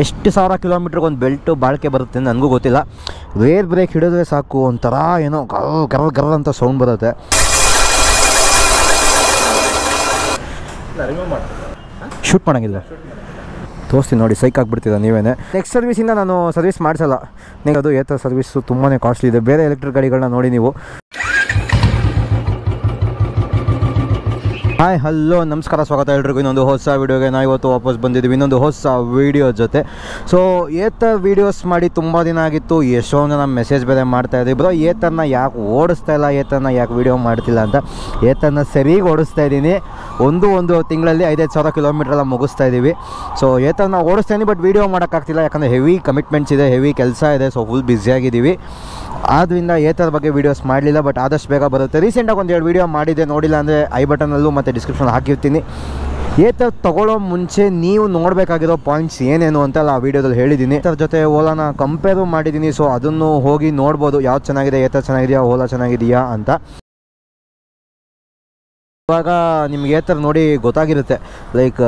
ಎಷ್ಟು ಸಾವಿರ ಕಿಲೋಮೀಟರ್ಗೆ ಒಂದು ಬೆಲ್ಟು ಬಾಳಿಕೆ ಬರುತ್ತೆ ನನಗೂ ಗೊತ್ತಿಲ್ಲ. ರೇರ್ ಬ್ರೇಕ್ ಹಿಡಿದ್ರೆ ಸಾಕು ಒಂಥರ ಏನೋ ಗರ್ ಗರ್ ಅಂತ ಸೌಂಡ್ ಬರುತ್ತೆ. ಶೂಟ್ ಮಾಡೋಂಗಿಲ್ಲ, ತೋರಿಸ್ತೀನಿ ನೋಡಿ, ಸೈಕ್ ಆಗಿಬಿಡ್ತಿದ್ದ ನೀವೇ. ನೆಕ್ಸ್ಟ್ ಸರ್ವಿಸಿಂದ ನಾನು ಸರ್ವಿಸ್ ಮಾಡಿಸಲ್ಲ, ನೀವು ಅದು ಏತ ಸರ್ವಿಸು ತುಂಬಾ ಕಾಸ್ಟ್ಲಿ ಇದೆ. ಬೇರೆ ಎಲೆಕ್ಟ್ರಿಕ್ ಗಾಡಿಗಳನ್ನ ನೋಡಿ ನೀವು. ಹಾಯ್, ಹಲೋ, ನಮಸ್ಕಾರ, ಸ್ವಾಗತ ಎಲ್ರಿಗೂ ಇನ್ನೊಂದು ಹೊಸ ವೀಡಿಯೋಗೆ. ನಾವು ಇವತ್ತು ವಾಪಸ್ ಬಂದಿದ್ದೀವಿ ಇನ್ನೊಂದು ಹೊಸ ವೀಡಿಯೋ ಜೊತೆ. ಸೊ ಏತ ವೀಡಿಯೋಸ್ ಮಾಡಿ ತುಂಬ ದಿನ ಆಗಿತ್ತು. ಎಷ್ಟೊಂದು ನಮ್ಮ ಮೆಸೇಜ್ ಬೇರೆ ಮಾಡ್ತಾಯಿದ್ದೆ, ಬ್ರೋ ಏತನ ಯಾಕೆ ಓಡಿಸ್ತಾ ಇಲ್ಲ, ಏತನ ಯಾಕೆ ವೀಡಿಯೋ ಮಾಡ್ತಿಲ್ಲ ಅಂತ. ಏತನ ಸರಿಗೆ ಓಡಿಸ್ತಾ ಇದ್ದೀನಿ. ಒಂದು ತಿಂಗಳಲ್ಲಿ 5,000 ಕಿಲೋಮೀಟ್ರೆಲ್ಲ ಮುಗಿಸ್ತಾ ಇದ್ದೀವಿ. ಸೊ ಏತನ ಓಡಿಸ್ತಾ ಇದ್ದೀನಿ, ಬಟ್ ವೀಡಿಯೋ ಮಾಡೋಕ್ಕಾಗ್ತಿಲ್ಲ, ಯಾಕಂದರೆ ಹೆವಿ ಕಮಿಟ್ಮೆಂಟ್ಸ್ ಇದೆ, ಹೆವಿ ಕೆಲಸ ಇದೆ. ಸೊ ಫುಲ್ ಬ್ಯುಸಿಯಾಗಿದ್ದೀವಿ, ಆದ್ದರಿಂದ ಏತರ ಬಗ್ಗೆ ವೀಡಿಯೋಸ್ ಮಾಡಲಿಲ್ಲ. ಬಟ್ ಆದಷ್ಟು ಬೇಗ ಬರುತ್ತೆ. ರೀಸೆಂಟಾಗಿ ಒಂದು 2 ವೀಡಿಯೋ ಮಾಡಿದ್ದೆ, ನೋಡಿಲ್ಲ ಅಂದರೆ ಐ ಬಟನಲ್ಲೂ ಮತ್ತು ಡಿಸ್ಕ್ರಿಪ್ಷನ್ ಹಾಕಿರ್ತೀನಿ. ಏತರ್ ತೊಗೊಳ್ಳೋ ಮುಂಚೆ ನೀವು ನೋಡಬೇಕಾಗಿರೋ ಪಾಯಿಂಟ್ಸ್ ಏನೇನು ಅಂತೆಲ್ಲ ಆ ವೀಡಿಯೋದಲ್ಲಿ ಹೇಳಿದ್ದೀನಿ. ಏತರ್ ಜೊತೆ ಓಲಾನ ಕಂಪೇರು ಮಾಡಿದ್ದೀನಿ. ಸೊ ಅದನ್ನು ಹೋಗಿ ನೋಡ್ಬೋದು, ಯಾವ್ದು ಚೆನ್ನಾಗಿದೆ, ಏತರ್ ಚೆನ್ನಾಗಿದೆಯಾ, ಓಲಾ ಚೆನ್ನಾಗಿದೆಯಾ ಅಂತ. ಇವಾಗ ನಿಮ್ಗೆ ಏತರ್ ನೋಡಿ ಗೊತ್ತಾಗಿರುತ್ತೆ, ಲೈಕ್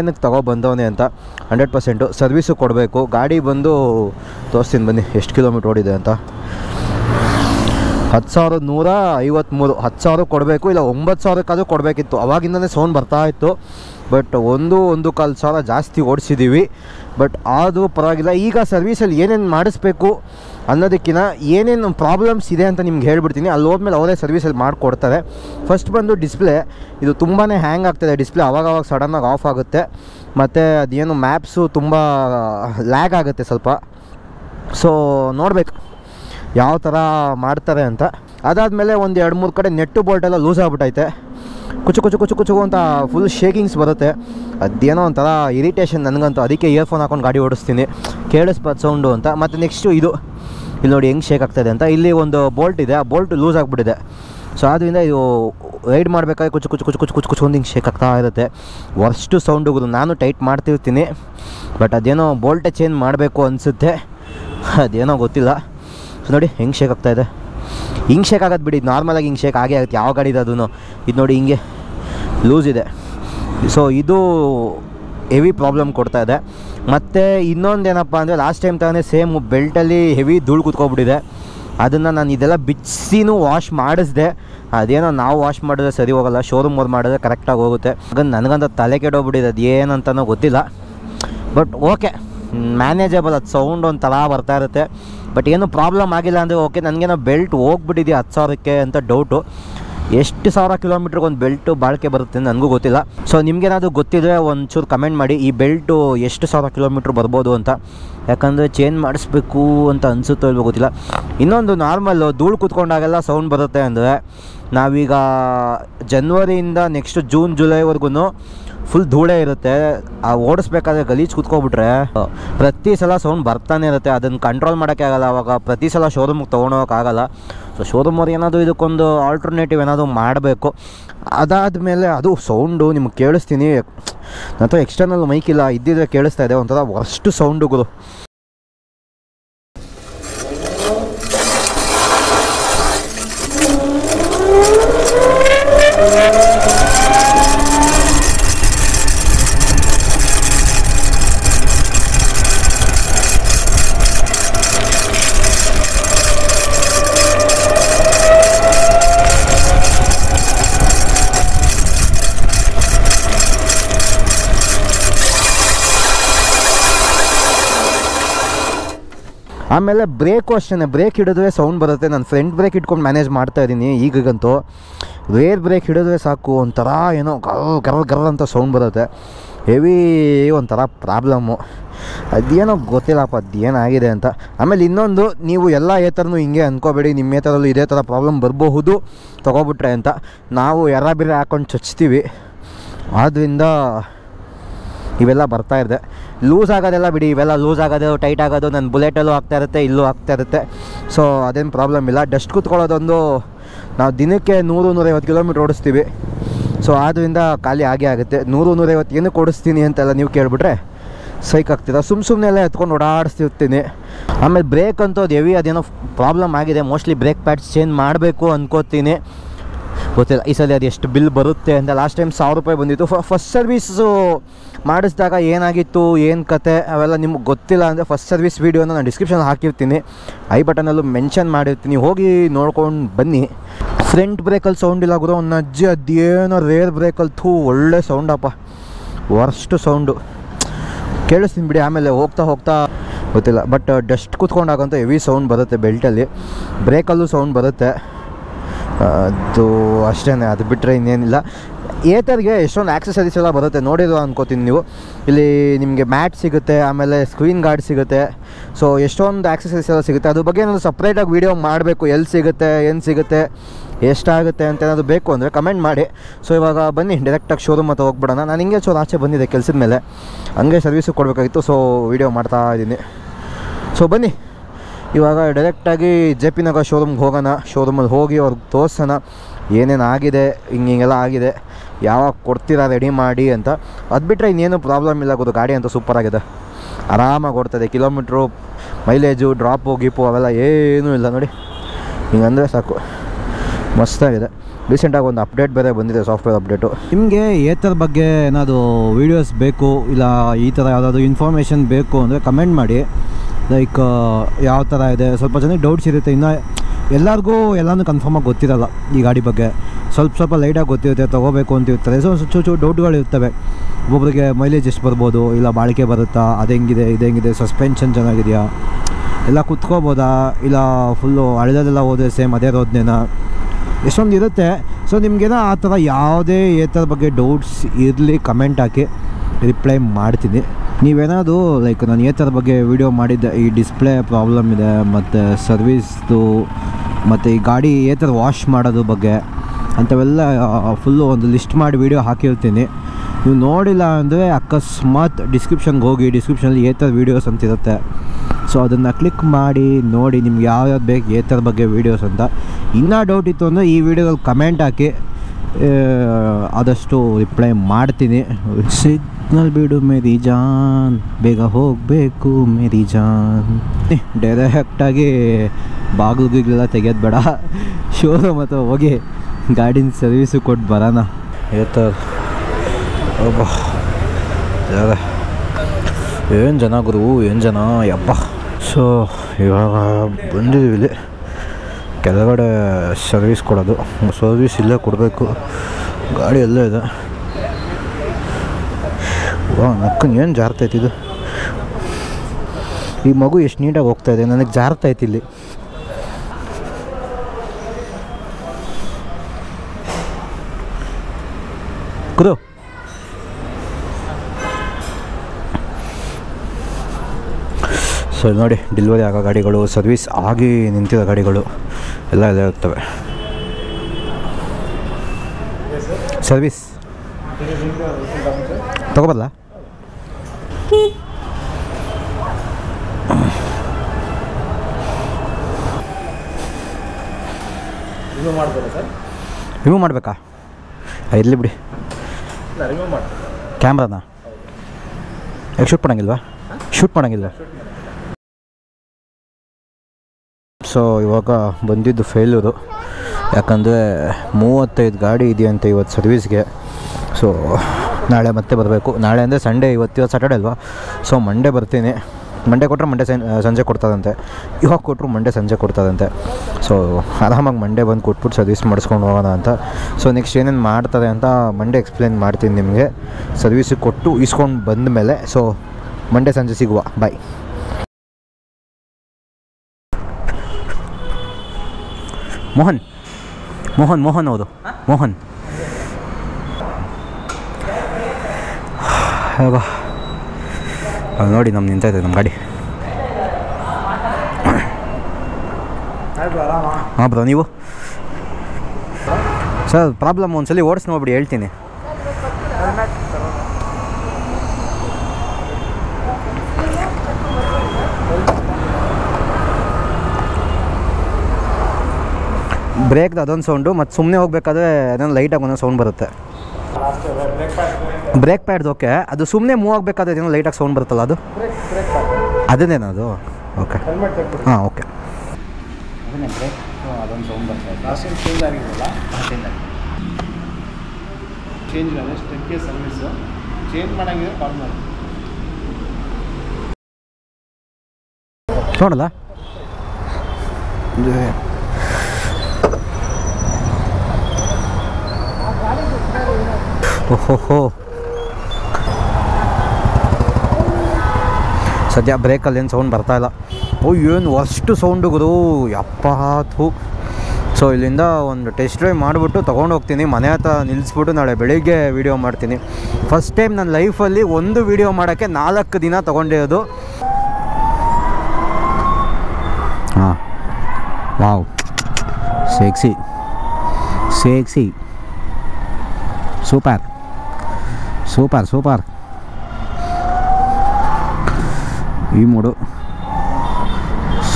ಏನಕ್ಕೆ ತೊಗೊಬಂದವನೇ ಅಂತ. 100% ಸರ್ವಿಸು ಕೊಡಬೇಕು. ಗಾಡಿ ಬಂದು ತೋರಿಸ್ತೀನಿ ಬನ್ನಿ, ಎಷ್ಟು ಕಿಲೋಮೀಟ್ರ್ ಓಡಿದೆ ಅಂತ. 10,153, 10,000 ಕೊಡಬೇಕು, ಇಲ್ಲ 9,000ಕ್ಕಾದರೂ ಕೊಡಬೇಕಿತ್ತು. ಅವಾಗಿಂದನೇ ಸೌಂಡ್ ಬರ್ತಾ ಇತ್ತು, ಬಟ್ 1,1,200 ಜಾಸ್ತಿ ಓಡಿಸಿದ್ದೀವಿ. ಬಟ್ ಆದರೂ ಪರವಾಗಿಲ್ಲ. ಈಗ ಸರ್ವೀಸಲ್ಲಿ ಏನೇನು ಮಾಡಿಸ್ಬೇಕು ಅನ್ನೋದಕ್ಕಿಂತ ಏನೇನು ಪ್ರಾಬ್ಲಮ್ಸ್ ಇದೆ ಅಂತ ನಿಮ್ಗೆ ಹೇಳ್ಬಿಡ್ತೀನಿ. ಅಲ್ಲಿ ಹೋದ್ಮೇಲೆ ಅವರೇ ಸರ್ವೀಸಲ್ಲಿ ಮಾಡಿಕೊಡ್ತಾರೆ. ಫಸ್ಟ್ ಬಂದು ಡಿಸ್ಪ್ಲೇ, ಇದು ತುಂಬಾ ಹ್ಯಾಂಗ್ ಆಗ್ತಾಯಿದೆ. ಡಿಸ್ಪ್ಲೇ ಆವಾಗವಾಗ ಸಡನ್ನಾಗಿ ಆಫ್ ಆಗುತ್ತೆ, ಮತ್ತು ಅದೇನು ಮ್ಯಾಪ್ಸು ತುಂಬ ಲ್ಯಾಗ್ ಆಗುತ್ತೆ ಸ್ವಲ್ಪ. ಸೊ ನೋಡಬೇಕು ಯಾವ ಥರ ಮಾಡ್ತಾರೆ ಅಂತ. ಅದಾದಮೇಲೆ ಒಂದು 2-3 ಕಡೆ ನೆಟ್ಟು ಬೋಲ್ಟೆಲ್ಲ ಲೂಸ್ ಆಗಿಬಿಟ್ಟೈತೆ. ಕುಚು ಅಂತ ಫುಲ್ ಶೇಕಿಂಗ್ಸ್ ಬರುತ್ತೆ. ಅದೇನೋ ಒಂಥರ ಇರಿಟೇಷನ್ ನನಗಂತೂ. ಅದಕ್ಕೆ ಇಯರ್ಫೋನ್ ಹಾಕೊಂಡು ಗಾಡಿ ಓಡಿಸ್ತೀನಿ, ಕೇಳಿಸ್ಬಾರ್ದು ಸೌಂಡು ಅಂತ. ಮತ್ತು ನೆಕ್ಸ್ಟು ಇಲ್ಲಿ ನೋಡಿ ಹೆಂಗೆ ಶೇಕ್ ಆಗ್ತಾಯಿದೆ ಅಂತ. ಇಲ್ಲಿ ಒಂದು ಬೋಲ್ಟ್ ಇದೆ, ಆ ಬೋಲ್ಟ್ ಲೂಸ್ ಆಗಿಬಿಟ್ಟಿದೆ. ಸೊ ಆದ್ದರಿಂದ ಇದು ರೈಡ್ ಮಾಡಬೇಕಾದ್ರೆ ಕುಚು ಒಂದು ಹಿಂಗೆ ಶೇಕ್ ಆಗ್ತಾ ಇರುತ್ತೆ. ವರ್ಸ್ಟು ಸೌಂಡುಗಳು. ನಾನು ಟೈಟ್ ಮಾಡ್ತಿರ್ತೀನಿ, ಬಟ್ ಅದೇನೋ ಬೋಲ್ಟೇ ಚೇಂಜ್ ಮಾಡಬೇಕು ಅನಿಸುತ್ತೆ, ಅದೇನೋ ಗೊತ್ತಿಲ್ಲ. ನೋಡಿ ಹೆಂಗೆ ಶೇಕ್ ಆಗ್ತಾಯಿದೆ. ಹಿಂಗೆ ಶೇಕ್ ಆಗೋದು ಬಿಡಿ, ನಾರ್ಮಲಾಗಿ ಹಿಂಗೆ ಶೇಕ್ ಆಗೇ ಆಗುತ್ತೆ ಯಾವ ಗಾಡಿ ಇದೆ. ಅದೂ ಇದು ನೋಡಿ ಹಿಂಗೆ ಲೂಸ್ ಇದೆ. ಸೊ ಇದು ಹೆವಿ ಪ್ರಾಬ್ಲಮ್ ಕೊಡ್ತಾಯಿದೆ. ಮತ್ತು ಇನ್ನೊಂದೇನಪ್ಪ ಅಂದರೆ, ಲಾಸ್ಟ್ ಟೈಮ್ ತಾನೇ ಸೇಮ್ ಬೆಲ್ಟಲ್ಲಿ ಹೆವಿ ಧೂಳು ಕೂತ್ಕೊಬಿಟ್ಟಿದೆ. ಅದನ್ನು ನಾನು ಇದೆಲ್ಲ ಬಿಚ್ಚಿನೂ ವಾಶ್ ಮಾಡಿಸಿದೆ. ಅದೇನೋ ನಾವು ವಾಶ್ ಮಾಡಿದ್ರೆ ಸರಿ ಹೋಗೋಲ್ಲ, ಶೋರೂಮ್ ಅವ್ರು ಮಾಡಿದ್ರೆ ಕರೆಕ್ಟಾಗಿ ಹೋಗುತ್ತೆ. ಆಗ ನನಗಂತ ತಲೆ ಕೆಡೋಗ್ಬಿಟ್ಟಿದೆ, ಅದು ಏನಂತನೋ ಗೊತ್ತಿಲ್ಲ. But okay, manageable. ಅದು ಸೌಂಡ್ ಒಂದು ತಲಾ ಬರ್ತಾ ಇರುತ್ತೆ, ಬಟ್ ಏನು ಪ್ರಾಬ್ಲಮ್ ಆಗಿಲ್ಲ ಅಂದರೆ ಓಕೆ. ನನಗೇನೋ ಬೆಲ್ಟ್ ಹೋಗ್ಬಿಟ್ಟಿದೆ 10,000ಕ್ಕೆ ಅಂತ ಡೌಟು. ಎಷ್ಟು ಸಾವಿರ ಕಿಲೋಮೀಟ್ರಿಗೆ ಒಂದು ಬೆಲ್ಟು ಬಾಳಿಕೆ ಬರುತ್ತೆ ನನಗೂ ಗೊತ್ತಿಲ್ಲ. ಸೊ ನಿಮಗೇನಾದರೂ ಗೊತ್ತಿದ್ರೆ ಒಂಚೂರು ಕಮೆಂಟ್ ಮಾಡಿ, ಈ ಬೆಲ್ಟು ಎಷ್ಟು ಸಾವಿರ ಕಿಲೋಮೀಟ್ರ್ ಬರ್ಬೋದು ಅಂತ. ಯಾಕಂದರೆ ಚೇಂಜ್ ಮಾಡಿಸ್ಬೇಕು ಅಂತ ಅನಿಸುತ್ತೋ ಇಲ್ವೋ ಗೊತ್ತಿಲ್ಲ. ಇನ್ನೊಂದು ನಾರ್ಮಲ್ಲು ಧೂಳು ಕೂತ್ಕೊಂಡಾಗೆಲ್ಲ ಸೌಂಡ್ ಬರುತ್ತೆ ಅಂದರೆ, ನಾವೀಗ ಜನ್ವರಿಯಿಂದ ನೆಕ್ಸ್ಟ್ ಜೂನ್ ಜುಲೈವರೆಗೂ ಫುಲ್ ಧೂಳೇ ಇರುತ್ತೆ. ಆ ಓಡಿಸ್ಬೇಕಾದ್ರೆ ಗಲೀಜು ಕೂತ್ಕೊಬಿಟ್ರೆ ಪ್ರತಿ ಸಲ ಸೌಂಡ್ ಬರ್ತಾನೆ ಇರುತ್ತೆ. ಅದನ್ನು ಕಂಟ್ರೋಲ್ ಮಾಡೋಕ್ಕೆ ಆಗೋಲ್ಲ. ಆವಾಗ ಪ್ರತಿ ಸಲ ಶೋರೂಮ್ಗೆ ತೊಗೊಂಡೋಗೋಕ್ಕಾಗಲ್ಲ. ಸೊ ಶೋರೂಮ್ ಅವ್ರು ಏನಾದರೂ ಇದಕ್ಕೊಂದು ಆಲ್ಟರ್ನೇಟಿವ್ ಏನಾದರೂ ಮಾಡಬೇಕು. ಅದಾದಮೇಲೆ ಅದು ಸೌಂಡು ನಿಮ್ಗೆ ಕೇಳಿಸ್ತೀನಿ. ನಂತರ ಎಕ್ಸ್ಟರ್ನಲ್ ಮೈಕ್ ಇಲ್ಲ, ಇದ್ದಿದ್ರೆ ಕೇಳಿಸ್ತಾ ಇದೆ. ಒಂಥರ ವರ್ಸ್ಟ್ ಸೌಂಡುಗಳು. ಆಮೇಲೆ ಬ್ರೇಕು ಅಷ್ಟೇ, ಬ್ರೇಕ್ ಹಿಡಿದ್ರೆ ಸೌಂಡ್ ಬರುತ್ತೆ. ನಾನು ಫ್ರಂಟ್ ಬ್ರೇಕ್ ಇಟ್ಕೊಂಡು ಮ್ಯಾನೇಜ್ ಮಾಡ್ತಾಯಿದ್ದೀನಿ ಈಗಂತೂ. ರೇರ್ ಬ್ರೇಕ್ ಹಿಡಿದ್ರೆ ಸಾಕು ಒಂಥರ ಏನೋ ಗರ್ ಗರ್ ಅಂತ ಸೌಂಡ್ ಬರುತ್ತೆ. ಹೆವಿ ಒಂಥರ ಪ್ರಾಬ್ಲಮ್ಮು, ಅದೇನೋ ಗೊತ್ತಿಲ್ಲಪ್ಪ ಅದೇನಾಗಿದೆ ಅಂತ. ಆಮೇಲೆ ಇನ್ನೊಂದು, ನೀವು ಎಲ್ಲ ಏತರನೂ ಹಿಂಗೆ ಅಂದ್ಕೋಬೇಡಿ, ನಿಮ್ಮ ಏತರಲ್ಲೂ ಇದೇ ಥರ ಪ್ರಾಬ್ಲಮ್ ಬರಬಹುದು ತೊಗೊಬಿಟ್ರೆ ಅಂತ. ನಾವು ಎರ ಬಿರೆ ಹಾಕ್ಕೊಂಡು ಚಚ್ತೀವಿ, ಆದ್ದರಿಂದ ಇವೆಲ್ಲ ಬರ್ತಾಯಿದೆ. ಲೂಸ್ ಆಗೋದೆಲ್ಲ ಬಿಡಿ, ಇವೆಲ್ಲ ಲೂಸ್ ಆಗೋದು, ಟೈಟ್ ಆಗೋದು ನನ್ನ ಬುಲೆಟಲ್ಲೂ ಆಗ್ತಾ ಇರುತ್ತೆ, ಇಲ್ಲೂ ಆಗ್ತಾ ಇರುತ್ತೆ. ಸೊ ಅದೇನು ಪ್ರಾಬ್ಲಮ್ ಇಲ್ಲ. ಡಸ್ಟ್ ಕೂತ್ಕೊಳ್ಳೋದೊಂದು, ನಾವು ದಿನಕ್ಕೆ 100-150 ಕಿಲೋಮೀಟ್ರ್ ಓಡಿಸ್ತೀವಿ. ಸೊ ಆದ್ದರಿಂದ ಖಾಲಿ ಆಗೇ ಆಗುತ್ತೆ. 100-150 ಏನಕ್ಕೆ ಓಡಿಸ್ತೀನಿ ಅಂತೆಲ್ಲ ನೀವು ಕೇಳಿಬಿಟ್ರೆ ಸೈಕ್ ಆಗ್ತಿದೆ. ಸುಮ್ಮನೆಲ್ಲ ಎತ್ಕೊಂಡು ಓಡಾಡಿಸ್ತಿರ್ತೀನಿ. ಆಮೇಲೆ ಬ್ರೇಕ್ ಅಂತೂ ಅದು ಹೆವಿ, ಅದೇನೋ ಪ್ರಾಬ್ಲಮ್ ಆಗಿದೆ. ಮೋಸ್ಟ್ಲಿ ಬ್ರೇಕ್ ಪ್ಯಾಡ್ಸ್ ಚೇಂಜ್ ಮಾಡಬೇಕು ಅಂದ್ಕೋತೀನಿ. ಗೊತ್ತಿಲ್ಲ, ಈ ಸಲ ಅದು ಎಷ್ಟು ಬಿಲ್ ಬರುತ್ತೆ ಅಂತ. ಲಾಸ್ಟ್ ಟೈಮ್ 1000 ರೂಪಾಯಿ ಬಂದಿತ್ತು. ಫಸ್ಟ್ ಸರ್ವಿಸು ಮಾಡಿಸಿದಾಗ ಏನಾಗಿತ್ತು, ಏನು ಕತೆ ಅವೆಲ್ಲ ನಿಮ್ಗೆ ಗೊತ್ತಿಲ್ಲ ಅಂದರೆ ಫಸ್ಟ್ ಸರ್ವಿಸ್ ವೀಡಿಯೋನ ನಾನು ಡಿಸ್ಕ್ರಿಪ್ಷನ್ ಹಾಕಿರ್ತೀನಿ, ಐ ಬಟನಲ್ಲೂ ಮೆನ್ಷನ್ ಮಾಡಿರ್ತೀನಿ, ಹೋಗಿ ನೋಡ್ಕೊಂಡು ಬನ್ನಿ. ಫ್ರಂಟ್ ಬ್ರೇಕಲ್ಲಿ ಸೌಂಡ್ ಇಲ್ಲ ಗುರು, ಒಂದು ಅಜ್ಜಿ ಅದೇನೋ ರೇರ್ ಬ್ರೇಕಲ್ಲಿ ಥೂ ಒಳ್ಳೆ ಸೌಂಡಪ್ಪ, ವರ್ಷ್ಟು ಸೌಂಡು. ಕೇಳಿಸ್ತೀನಿ ಬಿಡಿ ಆಮೇಲೆ ಹೋಗ್ತಾ ಹೋಗ್ತಾ, ಗೊತ್ತಿಲ್ಲ. ಬಟ್ ಡಸ್ಟ್ ಕೂತ್ಕೊಂಡಾಗಂತೂ ಹೆವಿ ಸೌಂಡ್ ಬರುತ್ತೆ, ಬೆಲ್ಟಲ್ಲಿ ಬ್ರೇಕಲ್ಲೂ ಸೌಂಡ್ ಬರುತ್ತೆ, ಅದು ಅಷ್ಟೇ, ಅದು ಬಿಟ್ಟರೆ ಇನ್ನೇನಿಲ್ಲ. ಏತರ್ಗೆ ಎಷ್ಟೊಂದು ಆ್ಯಕ್ಸೆಸರೀಸ್ ಎಲ್ಲ ಬರುತ್ತೆ ನೋಡಿದ್ರು ಅಂದ್ಕೋತೀನಿ ನೀವು. ಇಲ್ಲಿ ನಿಮಗೆ ಮ್ಯಾಟ್ ಸಿಗುತ್ತೆ, ಆಮೇಲೆ ಸ್ಕ್ರೀನ್ ಗಾರ್ಡ್ ಸಿಗುತ್ತೆ, ಸೊ ಎಷ್ಟೊಂದು ಆ್ಯಕ್ಸೆಸರೀಸ್ ಎಲ್ಲ ಸಿಗುತ್ತೆ. ಅದ್ರ ಬಗ್ಗೆ ಏನಾದರೂ ಸಪ್ರೇಟಾಗಿ ವೀಡಿಯೋ ಮಾಡಬೇಕು, ಎಲ್ಲಿ ಸಿಗುತ್ತೆ, ಏನು ಸಿಗುತ್ತೆ, ಎಷ್ಟಾಗುತ್ತೆ ಅಂತ ಏನಾದರೂ ಬೇಕು ಅಂದರೆ ಕಮೆಂಟ್ ಮಾಡಿ. ಸೊ ಇವಾಗ ಬನ್ನಿ ಡೈರೆಕ್ಟಾಗಿ ಶೋರೂಮ್ ಹತ್ರ ಹೋಗ್ಬಿಡೋಣ. ನಾನು ಹಿಂಗೆ ಚೋರು ಆಚೆ ಬಂದಿದ್ದೆ ಕೆಲಸದ ಮೇಲೆ, ಹಂಗೆ ಸರ್ವಿಸು ಕೊಡಬೇಕಾಗಿತ್ತು, ಸೊ ವೀಡಿಯೋ ಮಾಡ್ತಾ ಇದ್ದೀನಿ. ಸೊ ಬನ್ನಿ ಇವಾಗ ಡೈರೆಕ್ಟಾಗಿ ಜೆ ಪಿ ನಗರ ಶೋರೂಮ್ಗೆ ಹೋಗೋಣ. ಶೋರೂಮಲ್ಲಿ ಹೋಗಿ ಅವ್ರಿಗೆ ತೋರಿಸೋಣ ಏನೇನು ಆಗಿದೆ, ಹಿಂಗೆಲ್ಲ ಆಗಿದೆ, ಯಾವಾಗ ಕೊಡ್ತೀರಾ ರೆಡಿ ಮಾಡಿ ಅಂತ. ಅದು ಬಿಟ್ಟರೆ ಇನ್ನೇನು ಪ್ರಾಬ್ಲಮ್ ಇಲ್ಲ ಗೊತ್ತು, ಗಾಡಿ ಅಂತೂ ಸೂಪರಾಗಿದೆ, ಆರಾಮಾಗಿ ಓಡ್ತದೆ. ಕಿಲೋಮೀಟ್ರು, ಮೈಲೇಜು, ಡ್ರಾಪು ಗೀಪು ಅವೆಲ್ಲ ಏನೂ ಇಲ್ಲ ನೋಡಿ, ಹಿಂಗಂದರೆ ಸಾಕು, ಮಸ್ತಾಗಿದೆ. ರೀಸೆಂಟಾಗಿ ಒಂದು ಅಪ್ಡೇಟ್ ಬೇರೆ ಬಂದಿದೆ, ಸಾಫ್ಟ್ವೇರ್ ಅಪ್ಡೇಟು. ನಿಮಗೆ ಏತರ ಬಗ್ಗೆ ಏನಾದರೂ ವೀಡಿಯೋಸ್ ಬೇಕು, ಇಲ್ಲ ಈ ಥರ ಯಾವುದಾದ್ರು ಇನ್ಫಾರ್ಮೇಷನ್ ಬೇಕು ಅಂದರೆ ಕಮೆಂಟ್ ಮಾಡಿ. ಲೈಕ್ ಯಾವ ಥರ ಇದೆ, ಸ್ವಲ್ಪ ಜನಕ್ಕೆ ಡೌಟ್ಸ್ ಇರುತ್ತೆ, ಇನ್ನು ಎಲ್ಲರಿಗೂ ಎಲ್ಲನೂ ಕನ್ಫರ್ಮಾಗಿ ಗೊತ್ತಿರಲ್ಲ ಈ ಗಾಡಿ ಬಗ್ಗೆ, ಸ್ವಲ್ಪ ಲೈಟಾಗಿ ಗೊತ್ತಿರುತ್ತೆ, ತೊಗೋಬೇಕು ಅಂತಿರ್ತಾರೆ. ಸೊ ಚೂಚು ಡೌಟ್ಗಳಿರ್ತವೆ, ಒಬ್ಬೊಬ್ಬರಿಗೆ ಮೈಲೇಜ್ ಎಷ್ಟು ಬರ್ಬೋದು, ಇಲ್ಲ ಬಾಳಿಕೆ ಬರುತ್ತಾ, ಅದು ಹೆಂಗಿದೆ, ಇದು ಹೆಂಗಿದೆ, ಸಸ್ಪೆನ್ಷನ್ ಚೆನ್ನಾಗಿದೆಯಾ, ಎಲ್ಲ ಕುತ್ಕೋಬೋದಾ, ಇಲ್ಲ ಫುಲ್ಲು ಹಳೆದಲ್ಲೆಲ್ಲ ಹೋದರೆ ಸೇಮ್ ಅದೇ ರೋದನೇನ, ಎಷ್ಟೊಂದು ಇರುತ್ತೆ. ಸೊ ನಿಮಗೇನೋ ಆ ಥರ ಯಾವುದೇ ಏತರ ಬಗ್ಗೆ ಡೌಟ್ಸ್ ಇರಲಿ ಕಮೆಂಟ್ ಹಾಕಿ, ರಿಪ್ಲೈ ಮಾಡ್ತೀನಿ. ನೀವೇನಾದರೂ ಲೈಕ್ ನಾನು ಏತರ ಬಗ್ಗೆ ವೀಡಿಯೋ ಮಾಡಿದ್ದೆ, ಈ ಡಿಸ್ಪ್ಲೇ ಪ್ರಾಬ್ಲಮ್ ಇದೆ, ಮತ್ತು ಸರ್ವಿಸ್ದು, ಮತ್ತು ಈ ಗಾಡಿ ಏತರ ವಾಶ್ ಮಾಡೋದು ಬಗ್ಗೆ ಅಂಥವೆಲ್ಲ ಫುಲ್ಲು ಒಂದು ಲಿಸ್ಟ್ ಮಾಡಿ ವೀಡಿಯೋ ಹಾಕಿರ್ತೀನಿ. ನೀವು ನೋಡಿಲ್ಲ ಅಂದರೆ ಅಕಸ್ಮಾತ್ ಡಿಸ್ಕ್ರಿಪ್ಷನ್ಗೆ ಹೋಗಿ, ಡಿಸ್ಕ್ರಿಪ್ಷನಲ್ಲಿ ಏತರ ವೀಡಿಯೋಸ್ ಅಂತಿರುತ್ತೆ, ಸೊ ಅದನ್ನು ಕ್ಲಿಕ್ ಮಾಡಿ ನೋಡಿ ನಿಮ್ಗೆ ಯಾವ್ಯಾವ್ದು ಬೇಕು ಏತರ ಬಗ್ಗೆ ವೀಡಿಯೋಸ್ ಅಂತ. ಇನ್ನೂ ಡೌಟ್ ಇತ್ತು ಅಂದರೆ ಈ ವಿಡಿಯೋದಲ್ಲಿ ಕಮೆಂಟ್ ಹಾಕಿ, ಆದಷ್ಟು ರಿಪ್ಲೈ ಮಾಡ್ತೀನಿ. ಸಿಗ್ನಲ್ ಬಿಡು ಮೇರಿ ಜಾನ್, ಬೇಗ ಹೋಗಬೇಕು ಮೇರಿ ಜಾನ್. ಡೈರೆಕ್ಟಾಗಿ ಬಾಗಿಲುಗಳೆಲ್ಲ ತೆಗೆಯೋದು ಬೇಡ, ಶೋರೂಮ್ ಅಥವಾ ಹೋಗಿ ಗಾಡಿನ ಸರ್ವಿಸು ಕೊಟ್ಟು ಬರೋಣ. ಏನು ಜನ ಗುರು, ಏನು ಜನ ಯಪ್ಪ. ಸೊ ಇವಾಗ ಬಂದಿದ್ದೀವಿ ಇಲ್ಲಿ ಕೆಳಗಡೆ ಸರ್ವಿಸ್ ಕೊಡೋದು, ಸರ್ವಿಸ್ ಇಲ್ಲೇ ಕೊಡಬೇಕು, ಗಾಡಿ ಎಲ್ಲ ಇದೆ. ನಕ್ಕಂಗೆ ಏನು ಜಾರ್ತೈತಿದು, ಈ ಮಗು ಎಷ್ಟು ನೀಟಾಗಿ ಹೋಗ್ತಾಯಿದೆ, ನನಗೆ ಜಾರ್ತೈತಿ ಇಲ್ಲಿ. ಗುರು ಸೊ ನೋಡಿ, ಡೆಲಿವರಿ ಆಗೋ ಗಾಡಿಗಳು, ಸರ್ವಿಸ್ ಆಗಿ ನಿಂತಿರೋ ಗಾಡಿಗಳು ಎಲ್ಲ ಎಲ್ಲ ಇರ್ತವೆ. ಸರ್ವಿಸ್ ತಗೋಬಲ್ಲ ರಿಮೂವ್ ಮಾಡಬೇಕಾ? ಇರಲಿ ಬಿಡಿ, ಕ್ಯಾಮ್ರಾನ ಯಾಕೆ ಶೂಟ್ ಮಾಡೋಂಗಿಲ್ವಾ? ಶೂಟ್ ಮಾಡೋಂಗಿಲ್ವಾ? ಸೊ ಇವಾಗ ಬಂದಿದ್ದು ಫೇಲೂರು, ಯಾಕಂದರೆ 35 ಗಾಡಿ ಇದೆಯಂತೆ ಇವತ್ತು ಸರ್ವಿಸ್ಗೆ. ಸೊ ನಾಳೆ ಮತ್ತೆ ಬರಬೇಕು, ನಾಳೆ ಅಂದರೆ ಸಂಡೇ, ಇವತ್ತು ಸ್ಯಾಟರ್ಡೆ ಅಲ್ವಾ, ಸೊ ಮಂಡೇ ಬರ್ತೀನಿ. ಮಂಡೇ ಕೊಟ್ಟರೆ ಮಂಡೇ ಸಂಜೆ ಕೊಡ್ತದಂತೆ, ಇವಾಗ ಕೊಟ್ಟರು ಮಂಡೇ ಸಂಜೆ ಕೊಡ್ತದಂತೆ. ಸೊ ಆರಾಮಾಗಿ ಮಂಡೇ ಬಂದು ಕೊಟ್ಬಿಟ್ಟು ಸರ್ವಿಸ್ ಮಾಡಿಸ್ಕೊಂಡು ಹೋಗೋಣ ಅಂತ. ಸೊ ನೆಕ್ಸ್ಟ್ ಏನೇನು ಮಾಡ್ತಾರೆ ಅಂತ ಮಂಡೇ ಎಕ್ಸ್ಪ್ಲೇನ್ ಮಾಡ್ತೀನಿ ನಿಮಗೆ, ಸರ್ವಿಸಿಗೆ ಕೊಟ್ಟು ಇಸ್ಕೊಂಡು ಬಂದ ಮೇಲೆ. ಸೊ ಮಂಡೇ ಸಂಜೆ ಸಿಗುವ, ಬಾಯ್. ಮೋಹನ್ ಮೋಹನ್ ಮೋಹನ್ ಅವರು ಮೋಹನ್ ನೋಡಿ, ನಮ್ಮ ನಿಂತಾಯಿದೆ ನಮ್ಮ ಗಾಡಿ. ಹಾಂ ಬ್ರೋ, ನೀವು ಸರ್ ಪ್ರಾಬ್ಲಮ್ ಒಂದ್ಸಲಿ ಓಡಿಸಿ ನೋಡ್ಬಿಡಿ, ಹೇಳ್ತೀನಿ. ಬ್ರೇಕ್ದು ಅದೊಂದು ಸೌಂಡು, ಮತ್ತು ಸುಮ್ಮನೆ ಹೋಗಬೇಕಾದ್ರೆ ಅದೊಂದು ಲೈಟಾಗಿ ಒಂದೊಂದು ಸೌಂಡ್ ಬರುತ್ತೆ. ಬ್ರೇಕ್ ಪ್ಯಾಡ್ದು ಓಕೆ, ಅದು ಸುಮ್ಮನೆ ಮೂವ್ ಆಗಬೇಕಾದ್ರೆ ಏನೋ ಲೈಟಾಗಿ ಸೌಂಡ್ ಬರುತ್ತಲ್ಲ, ಅದು ಅದನ್ನೇನೋ ಅದು? ಓಕೆ ಹಾಂ, ಓಕೆ ಅದನ್ನೇ ಬ್ರೇಕ್ ಅದೊಂದು ಸೌಂಡ್ ಬರುತ್ತೆ. Change step service change form नोड़ा ओहो सद्य ब्रेकल सौंड बरता वर्स्ट सौंड गुरु यप्पा थू सो इल्लिंदा ಒಂದು ಟೆಸ್ಟ್ ಡ್ರೈವ್ ಮಾಡಿಬಿಟ್ಟು ತಗೊಂಡ ಹೋಗ್ತೀನಿ ಮನೆ ಹತ್ರ ನಿಲ್ಲಿಸ್ಬಿಟ್ಟು ನಾಳೆ ಬೆಳಿಗ್ಗೆ ವಿಡಿಯೋ ಮಾಡ್ತೀನಿ ಫಸ್ಟ್ ಟೈಮ್ ನನ್ನ ಲೈಫ್ ಅಲ್ಲಿ ಒಂದು ವಿಡಿಯೋ ಮಾಡಕ್ಕೆ 4 ದಿನ ತಗೊಂಡಿರೋದು ಹಾ wow sexy sexy super super super ಈ ಮೂಡು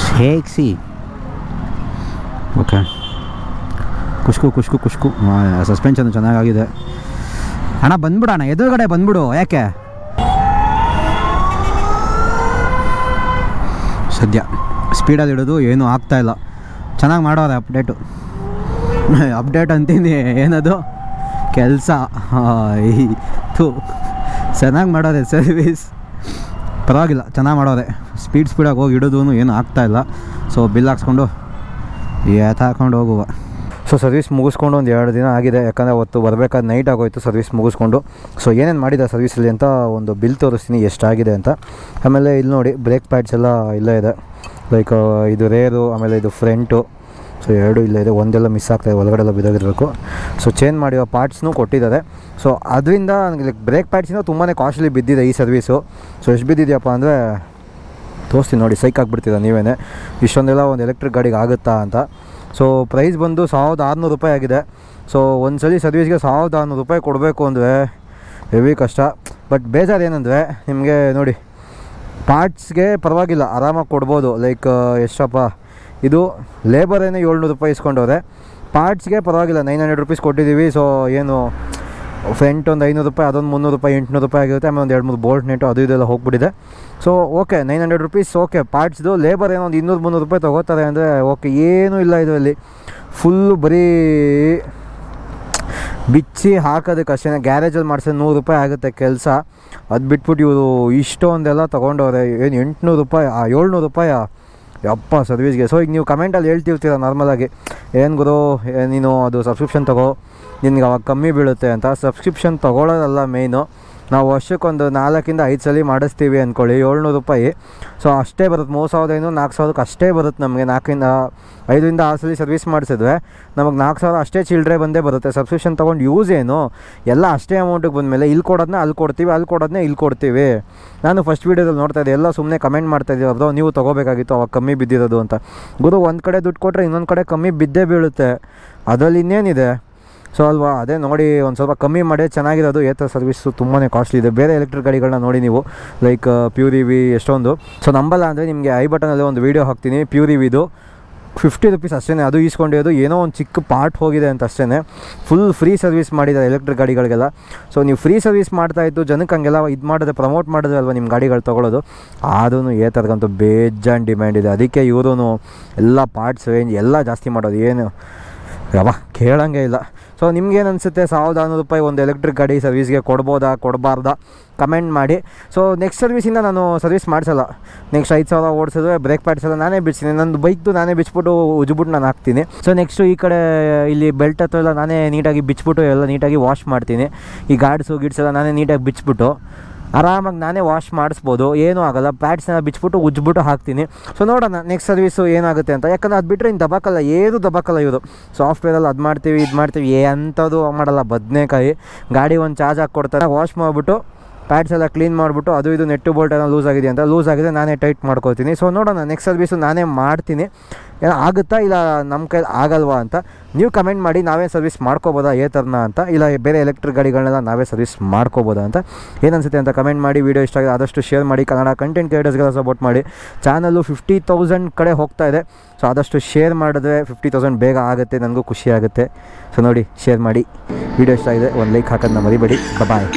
ಸೆಕ್ಸಿ ಓಕೆ ಕುಷ್ಕು ಕುಷ್ಕು ಕುಷ್ಕು ಸಸ್ಪೆನ್ಷನ್ ಚೆನ್ನಾಗಿ ಆಗಿದೆ ಅಣ್ಣ ಬಂದ್ಬಿಡೋಣ ಎದುರುಗಡೆ ಬಂದ್ಬಿಡು ಯಾಕೆ ಸದ್ಯ ಸ್ಪೀಡಲ್ಲಿ ಇಡೋದು ಏನೂ ಆಗ್ತಾಯಿಲ್ಲ ಚೆನ್ನಾಗಿ ಮಾಡೋರೆ ಅಪ್ಡೇಟು ಅಪ್ಡೇಟ್ ಅಂತೀನಿ ಏನದು ಕೆಲಸ ಥೂ ಚೆನ್ನಾಗಿ ಮಾಡೋರೆ ಸರ್ವಿಸ್ ಪರವಾಗಿಲ್ಲ ಚೆನ್ನಾಗಿ ಮಾಡೋರೆ ಸ್ಪೀಡಾಗಿ ಹೋಗಿ ಇಡೋದು ಏನೂ ಆಗ್ತಾಯಿಲ್ಲ ಸೊ ಬಿಲ್ ಹಾಕ್ಸ್ಕೊಂಡು ಯಾತಾಕೊಂಡು ಹೋಗುವ ಸೊ ಸರ್ವಿಸ್ ಮುಗಿಸ್ಕೊಂಡು ಒಂದು 2 ದಿನ ಆಗಿದೆ ಯಾಕಂದರೆ ಅವತ್ತು ಬರಬೇಕಾದ ನೈಟ್ ಆಗೋಯಿತು ಸರ್ವಿಸ್ ಮುಗಿಸ್ಕೊಂಡು ಸೊ ಏನೇನು ಮಾಡಿದ ಸರ್ವಿಸಲ್ಲಿ ಅಂತ ಒಂದು ಬಿಲ್ ತೋರಿಸ್ತೀನಿ ಎಷ್ಟಾಗಿದೆ ಅಂತ ಆಮೇಲೆ ಇಲ್ಲಿ ನೋಡಿ ಬ್ರೇಕ್ ಪ್ಯಾಡ್ಸ್ ಎಲ್ಲ ಇಲ್ಲೇ ಇದೆ ಲೈಕ್ ಇದು ರೇರು ಆಮೇಲೆ ಇದು ಫ್ರಂಟು ಸೊ 2 ಇಲ್ಲೇ ಇದೆ ಒಂದೆಲ್ಲ ಮಿಸ್ ಆಗ್ತಾಯಿದೆ ಒಳಗಡೆ ಎಲ್ಲ ಬಿದ್ದೋಗಿರಬೇಕು ಸೊ ಚೇಂಜ್ ಮಾಡಿರೋ ಪಾರ್ಟ್ಸ್ನೂ ಕೊಟ್ಟಿದ್ದಾರೆ ಸೊ ಅದರಿಂದ ನನಗೆ ಬ್ರೇಕ್ ಪ್ಯಾಡ್ಸಿಂದ ತುಂಬಾ ಕಾಸ್ಟ್ಲಿ ಬಿದ್ದಿದೆ ಈ ಸರ್ವಿಸು ಸೊ ಎಷ್ಟು ಬಿದ್ದಿದೆಯಪ್ಪ ಅಂದರೆ ತೋರಿಸ್ತೀನಿ ನೋಡಿ ಸೈಕ್ ಆಗಿಬಿಡ್ತಿದ್ದ ನೀವೇ ಇಷ್ಟೊಂದೆಲ್ಲ ಒಂದು ಎಲೆಕ್ಟ್ರಿಕ್ ಗಾಡಿಗೆ ಆಗುತ್ತಾ ಅಂತ ಸೊ ಪ್ರೈಸ್ ಬಂದು ₹1600 ಆಗಿದೆ ಸೊ ಒಂದು ಸಲ ಸರ್ವಿಸ್ಗೆ ₹1600 ಕೊಡಬೇಕು ಅಂದರೆ ಹೆವಿ ಕಷ್ಟ ಬಟ್ ಬೇಜಾರು ಏನಂದರೆ ನಿಮಗೆ ನೋಡಿ ಪಾರ್ಟ್ಸ್ಗೆ ಪರವಾಗಿಲ್ಲ ಆರಾಮಾಗಿ ಕೊಡ್ಬೋದು ಲೈಕ್ ಎಷ್ಟಪ್ಪ ಇದು ಲೇಬರ್ ಏನೋ ₹700 ಇಸ್ಕೊಂಡವ್ರೆ ಪಾರ್ಟ್ಸ್ಗೆ ಪರವಾಗಿಲ್ಲ ₹900 ಕೊಟ್ಟಿದ್ದೀವಿ ಸೊ ಏನು ಫ್ರೆಂಟ್ ಒಂದು ₹500 ಅದೊಂದು ₹300 ₹800 ಆಗಿರುತ್ತೆ ಆಮೇಲೆ ಒಂದು 2-3 ಬೋಲ್ಟ್ ನೆಟ್ಟು ಅದು ಇದೆಲ್ಲ ಹೋಗ್ಬಿಟ್ಟಿದೆ ಸೊ ಓಕೆ ₹900 ಓಕೆ ಪಾರ್ಟ್ಸ್ದು ಲೇಬರ್ ಏನೋ ಒಂದು ₹200-300 ತೊಗೋತಾರೆ ಅಂದರೆ ಓಕೆ ಏನೂ ಇಲ್ಲ ಇದರಲ್ಲಿ ಫುಲ್ಲು ಬರೀ ಬಿಚ್ಚಿ ಹಾಕೋದಕ್ಕಷ್ಟೇ ಗ್ಯಾರೇಜಲ್ಲಿ ಮಾಡಿಸೋ ₹100 ಆಗುತ್ತೆ ಕೆಲಸ ಅದು ಬಿಟ್ಬಿಟ್ಟು ಇವರು ಇಷ್ಟೊಂದೆಲ್ಲ ತೊಗೊಂಡವ್ರೆ ಏನು ₹800 ₹700 ಯಪ್ಪ ಸರ್ವಿಸ್ಗೆ ಸೊ ಈಗ ನೀವು ಕಮೆಂಟಲ್ಲಿ ಹೇಳ್ತಿರ್ತೀರ ನಾರ್ಮಲಾಗಿ ಏನು ಗುರು ನೀನು ಅದು ಸಬ್ಸ್ಕ್ರಿಪ್ಷನ್ ತೊಗೋ ನಿನ್ಗೆ ಅವಾಗ ಕಮ್ಮಿ ಬೀಳುತ್ತೆ ಅಂತ ಸಬ್ಸ್ಕ್ರಿಪ್ಷನ್ ತೊಗೊಳ್ಳೋದಲ್ಲ ಮೇಯ್ನು ನಾವು ವರ್ಷಕ್ಕೊಂದು 4-5 ಸಲ ಮಾಡಿಸ್ತೀವಿ ಅಂದ್ಕೊಳ್ಳಿ ₹700 ಸೊ ಅಷ್ಟೇ ಬರುತ್ತೆ $3500-4,000 ಅಷ್ಟೇ ಬರುತ್ತೆ ನಮಗೆ 4-5 ಸಲ ಸರ್ವಿಸ್ ಮಾಡಿಸಿದ್ರೆ ನಮಗೆ $4000 ಅಷ್ಟೇ ಚಿಲ್ಡ್ರೆ ಬಂದೇ ಬರುತ್ತೆ ಸಬ್ಸ್ಕ್ರಿಪ್ಷನ್ ತೊಗೊಂಡು ಯೂಸ್ ಏನು ಎಲ್ಲ ಅಷ್ಟೇ ಅಮೌಂಟಿಗೆ ಬಂದಮೇಲೆ ಇಲ್ಲಿ ಕೊಡೋದನ್ನ ಅಲ್ಲಿ ಕೊಡ್ತೀವಿ ಅಲ್ಲಿ ಕೊಡೋದನ್ನ ಇಲ್ಲಿ ಕೊಡ್ತೀವಿ ನಾನು ಫಸ್ಟ್ ವೀಡಿಯೋದಲ್ಲಿ ನೋಡ್ತಾಯಿದ್ದೆ ಎಲ್ಲ ಸುಮ್ಮನೆ ಕಮೆಂಟ್ ಮಾಡ್ತಾಯಿದ್ದೀವಿ ಅದು ನೀವು ತೊಗೋಬೇಕಾಗಿತ್ತು ಅವಾಗ ಕಮ್ಮಿ ಬಿದ್ದಿರೋದು ಅಂತ ಗುರು ಒಂದು ಕಡೆ ದುಡ್ಡು ಕೊಟ್ಟರೆ ಇನ್ನೊಂದು ಕಡೆ ಕಮ್ಮಿ ಬಿದ್ದೇ ಬೀಳುತ್ತೆ ಅದರಲ್ಲಿ ಇನ್ನೇನಿದೆ ಸೊ ಅಲ್ವಾ ಅದೇ ನೋಡಿ ಒಂದು ಸ್ವಲ್ಪ ಕಮ್ಮಿ ಮಾಡಿ ಚೆನ್ನಾಗಿರೋದು ಏತ ಸರ್ವಿಸು ತುಂಬಾ ಕಾಸ್ಟ್ಲಿ ಇದೆ ಬೇರೆ ಎಲೆಕ್ಟ್ರಿಕ್ ಗಾಡಿಗಳನ್ನ ನೋಡಿ ನೀವು ಲೈಕ್ ಪ್ಯೂರಿವಿ ಎಷ್ಟೊಂದು ಸೊ ನಂಬಲ್ಲ ಅಂದರೆ ನಿಮಗೆ ಐ ಬಟನಲ್ಲಿ ಒಂದು ವೀಡಿಯೋ ಹಾಕ್ತೀನಿ ಪ್ಯೂರಿವಿದು ₹50 ಅಷ್ಟೇ ಅದು ಈಸ್ಕೊಂಡಿರೋದು ಏನೋ ಒಂದು ಚಿಕ್ಕ ಪಾರ್ಟ್ ಹೋಗಿದೆ ಅಂತ ಅಷ್ಟೇ ಫುಲ್ ಫ್ರೀ ಸರ್ವಿಸ್ ಮಾಡಿದ್ದಾರೆ ಎಲೆಕ್ಟ್ರಿಕ್ ಗಾಡಿಗಳಿಗೆಲ್ಲ ಸೊ ನೀವು ಫ್ರೀ ಸರ್ವಿಸ್ ಮಾಡ್ತಾಯಿದ್ದು ಜನಕ್ಕೆ ಹಂಗೆಲ್ಲ ಇದು ಮಾಡಿದ್ರೆ ಪ್ರಮೋಟ್ ಮಾಡಿದ್ರೆ ಅಲ್ವ ನಿಮ್ಮ ಗಾಡಿಗಳು ತೊಗೊಳ್ಳೋದು ಆದೂ ಏತರ್ಗಂತೂ ಬೇಜಾನ್ ಡಿಮ್ಯಾಂಡ್ ಇದೆ ಅದಕ್ಕೆ ಇವರು ಎಲ್ಲ ಪಾರ್ಟ್ಸ್ ರೇಂಜ್ ಎಲ್ಲ ಜಾಸ್ತಿ ಮಾಡೋದು ಏನು ಯಾವ ಕೇಳಂಗೆ ಇಲ್ಲ ಸೊ ನಿಮ್ಗೇನು ಅನಿಸುತ್ತೆ ₹1600 ಒಂದು ಎಲೆಕ್ಟ್ರಿಕ್ ಗಾಡಿ ಸರ್ವಿಸ್ಗೆ ಕೊಡ್ಬೋದಾ ಕೊಡಬಾರ್ದಾ ಕಮೆಂಟ್ ಮಾಡಿ ಸೊ ನೆಕ್ಸ್ಟ್ ಸರ್ವಿಸಿಂದ ನಾನು ಸರ್ವಿಸ್ ಮಾಡಿಸಲ್ಲ ನೆಕ್ಸ್ಟ್ 5000 ಓಡಿಸಿದ್ರೆ ಬ್ರೇಕ್ ಪ್ಯಾಡ್ಸೆಲ್ಲ ನಾನೇ ಬಿಡ್ತೀನಿ ನನ್ನ ಬೈಕ್ದು ನಾನೇ ಬಿಚ್ಚಿಬಿಟ್ಟು ಉಜ್ಬಿಟ್ಟು ನಾನು ಹಾಕ್ತೀನಿ ಸೊ ನೆಕ್ಸ್ಟು ಈ ಕಡೆ ಇಲ್ಲಿ ಬೆಲ್ಟ್ ಹತ್ರ ಎಲ್ಲ ನಾನೇ ನೀಟಾಗಿ ಬಿಚ್ಚಿಬಿಟ್ಟು ಎಲ್ಲ ನೀಟಾಗಿ ವಾಶ್ ಮಾಡ್ತೀನಿ ಈ ಗಾಡ್ಸು ಗಿಡ್ಸೆಲ್ಲ ನಾನೇ ನೀಟಾಗಿ ಬಿಚ್ಚಿಬಿಟ್ಟು ಆರಾಮಾಗಿ ನಾನೇ ವಾಶ್ ಮಾಡಿಸ್ಬೋದು ಏನೂ ಆಗೋಲ್ಲ ಪ್ಯಾಡ್ಸ್ನ ಬಿಚ್ಚಿಬಿಟ್ಟು ಉಜ್ಬಿಟ್ಟು ಹಾಕ್ತೀನಿ ಸೊ ನೋಡೋಣ ನೆಕ್ಸ್ಟ್ ಸರ್ವಿಸು ಏನಾಗುತ್ತೆ ಅಂತ ಯಾಕಂದರೆ ಅದು ಬಿಟ್ಟರೆ ಇನ್ನು ದಬಾಕಲ್ಲ ಏನು ದಬಾಕಲ್ಲ ಇವರು ಸಾಫ್ಟ್ವೇರಲ್ಲಿ ಅದು ಮಾಡ್ತೀವಿ ಇದು ಮಾಡ್ತೀವಿ ಎಂಥದ್ದು ಮಾಡಲ್ಲ ಬದನೇಕಾಯಿ ಗಾಡಿ ಒಂದು ಚಾರ್ಜ್ ಹಾಕ್ಕೊಡ್ತಾರೆ ವಾಶ್ ಮಾಡಿಬಿಟ್ಟು ಪ್ಯಾಡ್ಸ್ ಎಲ್ಲ ಕ್ಲೀನ್ ಮಾಡಿಬಿಟ್ಟು ಅದು ಇದು ನೆಟ್ಟು ಬೋಲ್ಟ್ ಎಲ್ಲ ಲೂಸ್ ಆಗಿದೆ ಅಂತ ಲೂಸ್ ಆಗಿದೆ ನಾನೇ ಟೈಟ್ ಮಾಡ್ಕೊಳ್ತೀನಿ ಸೊ ನೋಡೋಣ ನೆಕ್ಸ್ಟ್ ಸರ್ವಿಸು ನಾನೇ ಮಾಡ್ತೀನಿ ಏನೋ ಆಗುತ್ತಾ ಇಲ್ಲ ನಮ್ಮ ಕೈಲಿ ಆಗಲ್ವಾ ಅಂತ ನೀವು ಕಮೆಂಟ್ ಮಾಡಿ ನಾವೇ ಸರ್ವಿಸ್ ಮಾಡ್ಕೋಬೋದಾ ಏ ಥರನ ಅಂತ ಇಲ್ಲ ಬೇರೆ ಎಲೆಕ್ಟ್ರಿಕ್ ಗಾಡಿಗಳನ್ನೆಲ್ಲ ನಾವೇ ಸರ್ವಿಸ್ ಮಾಡ್ಕೋಬೋದಾ ಅಂತ ಏನನ್ಸುತ್ತೆ ಅಂತ ಕಮೆಂಟ್ ಮಾಡಿ ವಿಡಿಯೋ ಇಷ್ಟ ಆಗಿದೆ ಆದಷ್ಟು ಶೇರ್ ಮಾಡಿ ಕನ್ನಡ ಕಂಟೆಂಟ್ ಕ್ರಿಯೇಟರ್ಸ್ಗೆಲ್ಲ ಸಪೋರ್ಟ್ ಮಾಡಿ ಚಾನಲ್ಲು 50,000 ಕಡೆ ಹೋಗ್ತಾ ಇದೆ ಸೊ ಆದಷ್ಟು ಶೇರ್ ಮಾಡಿದ್ರೆ 50,000 ಬೇಗ ಆಗುತ್ತೆ ನನಗೂ ಖುಷಿ ಆಗುತ್ತೆ ಸೊ ನೋಡಿ ಶೇರ್ ಮಾಡಿ ವಿಡಿಯೋ ಇಷ್ಟ ಆಗಿದೆ ಒಂದು ಲೈಕ್ ಹಾಕೋದನ್ನ ಮರಿಬೇಡಿ ಬಾಯ್